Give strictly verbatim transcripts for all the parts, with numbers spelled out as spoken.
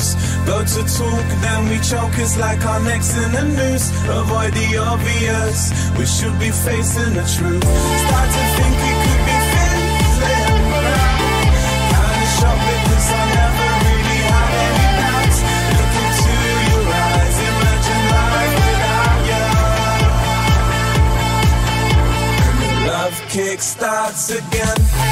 loose. Loads of talk, then we chokers like our necks in a noose. Avoid the obvious, we should be facing the truth. Start to think we could be feeling right. Kinda shocked because I never really had any doubts. Look into your eyes, imagine life without you. And the love kick starts again.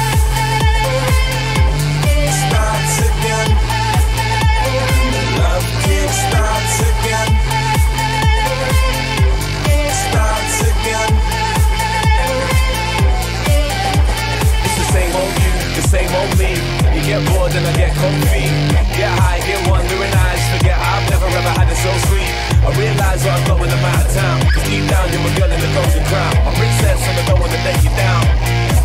Same old me, you get bored and I get comfy. Get high, get wandering eyes, forget I've never ever had it so sweet. I realise what I've got when I'm out of town, cause deep down you're a girl in the golden crown. I'm princess and I don't wanna let you down.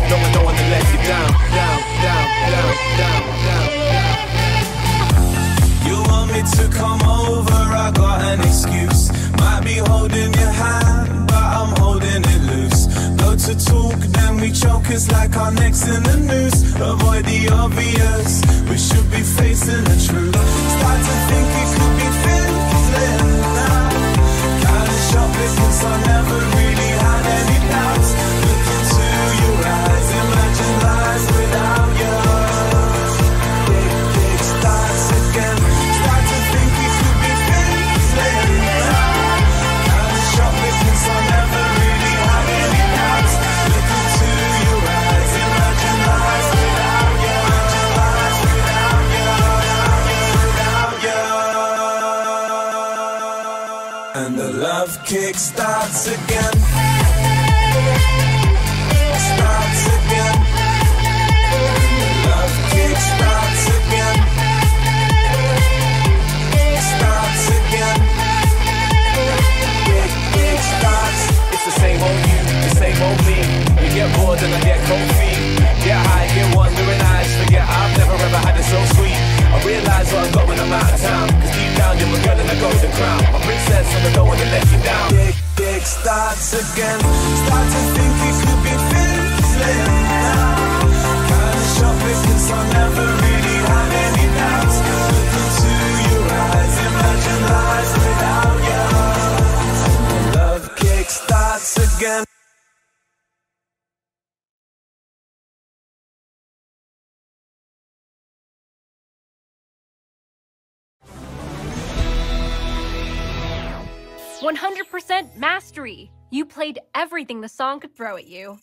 No, I don't wanna let you down, down, down, down, down, down, down. You want me to come over, I got an excuse. Might be holding your hand, but I'm holding it loose. Loads of talk, then we choke, it's like our necks in the noose. Avoid the obvious, we should be facing the truth. Start to think it could be feeling now. Kind of shop business, I never really had any doubts. Look into your eyes, imagine lies without you. Big, big starts again. Start to think it could be feeling now. Kind of shop business, I never really had any doubts. Look into your eyes, imagine lies. And the love kick starts again. Starts again. And the love kick starts again. Starts again. Kick, kick starts. It's the same old you, the same old me. You get bored and I get comfy. Get high, get wandering eyes, forget I've never ever had it so sweet. I realise what I've got when I'm out of town, cause deep down you're my girl in a golden crown. I'm princess and I don't wanna let you down. Dick, dick starts again. Start to think it could be feeling now. Kinda shocked because I never really had any doubts. Look into your eyes, imagine lies without you. Love kick starts again. one hundred percent mastery. You played everything the song could throw at you.